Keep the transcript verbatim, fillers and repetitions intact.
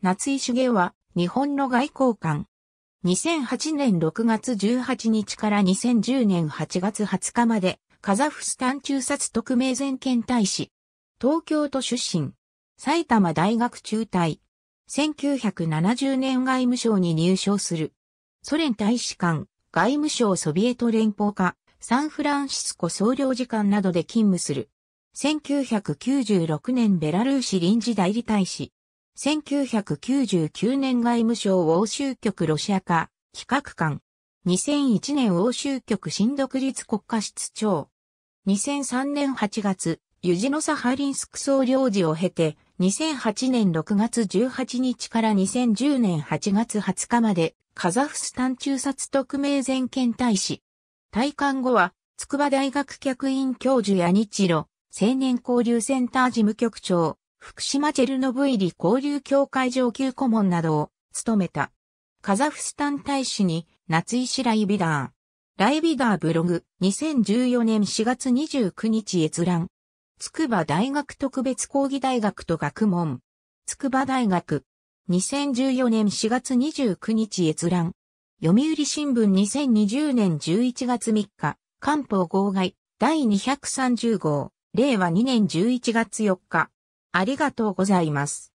夏井茂は日本の外交官。にせんはちねんろくがつじゅうはちにちからにせんじゅうねんはちがつはつかまでカザフスタン中殺特命全権大使。東京都出身。埼玉大学中退。せんきゅうひゃくななじゅうねん外務省に入省する。ソ連大使館、外務省ソビエト連邦下、サンフランシスコ総領事館などで勤務する。せんきゅうひゃくきゅうじゅうろくねんベラルーシ臨時代理大使。せんきゅうひゃくきゅうじゅうきゅうねん外務省欧州局ロシア化企画官。にせんいちねん欧州局新独立国家室長。にせんさんねんはちがつ、ユジノサハリンスク総領事を経て、にせんはちねんろくがつじゅうはちにちからにせんじゅうねんはちがつはつかまで、カザフスタン中殺特命全権大使。退官後は、筑波大学客員教授や日露、青年交流センター事務局長、福島チェルノブイリ交流協会上級顧問などを務めた。カザフスタン大使に夏井氏ライビダー。ライビダーブログにせんじゅうよねんしがつにじゅうくにち閲覧。筑波大学特別講義大学と学問。筑波大学。にせんじゅうよねんしがつにじゅうくにち閲覧。読売新聞にせんにじゅうねんじゅういちがつみっか。官報号外。だいにひゃくさんじゅうごう。れいわにねんじゅういちがつよっか。ありがとうございます。